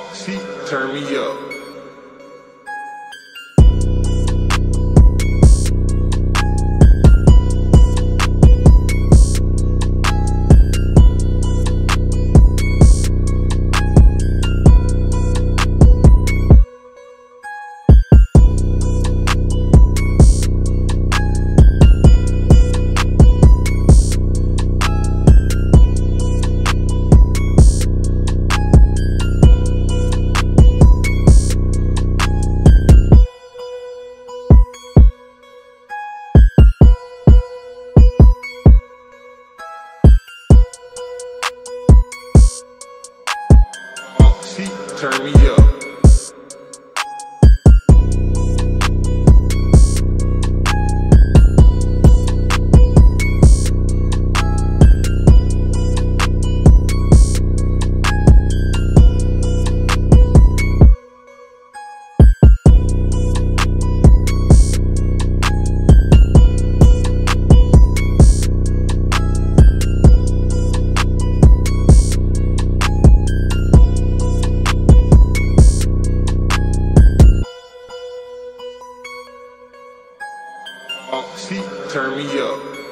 funk feet turn me up. Turn me up. Funk feet turn me up.